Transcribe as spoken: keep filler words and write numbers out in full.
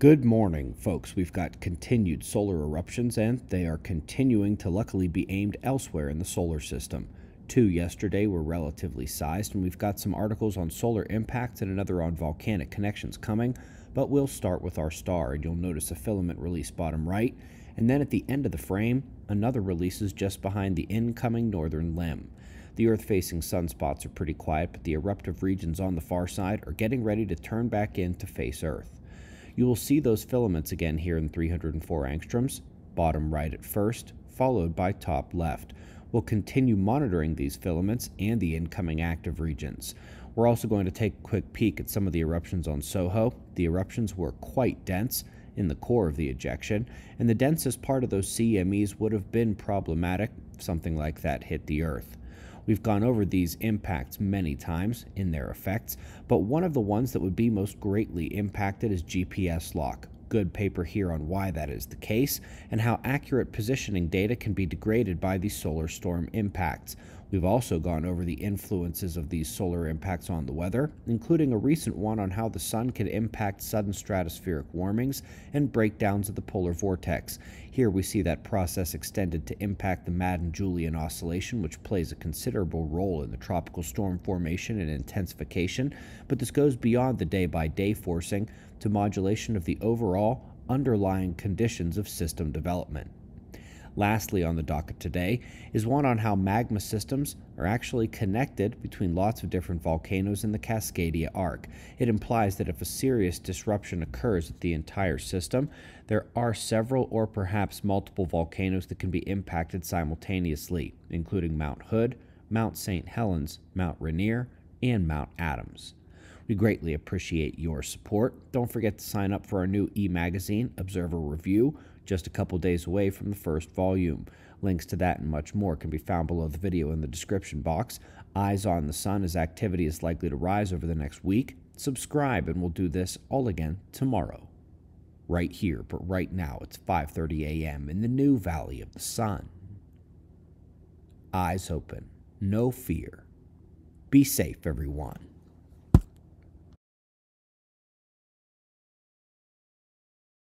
Good morning, folks. We've got continued solar eruptions, and they are continuing to luckily be aimed elsewhere in the solar system. Two yesterday were relatively sized, and we've got some articles on solar impacts and another on volcanic connections coming, but we'll start with our star, and you'll notice a filament release bottom right, and then at the end of the frame, another releases just behind the incoming northern limb. The Earth-facing sunspots are pretty quiet, but the eruptive regions on the far side are getting ready to turn back in to face Earth. You will see those filaments again here in three hundred four angstroms, bottom right at first, followed by top left. We'll continue monitoring these filaments and the incoming active regions. We're also going to take a quick peek at some of the eruptions on SOHO. The eruptions were quite dense in the core of the ejection, and the densest part of those C M Es would have been problematic if something like that hit the Earth. We've gone over these impacts many times in their effects, but one of the ones that would be most greatly impacted is G P S lock. Good paper here on why that is the case and how accurate positioning data can be degraded by these solar storm impacts. We've also gone over the influences of these solar impacts on the weather, including a recent one on how the sun can impact sudden stratospheric warmings and breakdowns of the polar vortex. Here we see that process extended to impact the Madden-Julian oscillation, which plays a considerable role in the tropical storm formation and intensification, but this goes beyond the day-by-day forcing to modulation of the overall underlying conditions of system development. Lastly on the docket today is one on how magma systems are actually connected between lots of different volcanoes in the Cascadia arc. It implies that if a serious disruption occurs at the entire system, there are several or perhaps multiple volcanoes that can be impacted simultaneously, including Mount Hood, Mount Saint Helens, Mount Rainier, and Mount Adams. We greatly appreciate your support. Don't forget to sign up for our new e-magazine, Observer Review, just a couple days away from the first volume. Links to that and much more can be found below the video in the description box. Eyes on the sun as activity is likely to rise over the next week. Subscribe and we'll do this all again tomorrow. Right here, but right now it's five thirty a m in the new Valley of the Sun. Eyes open, no fear. Be safe, everyone.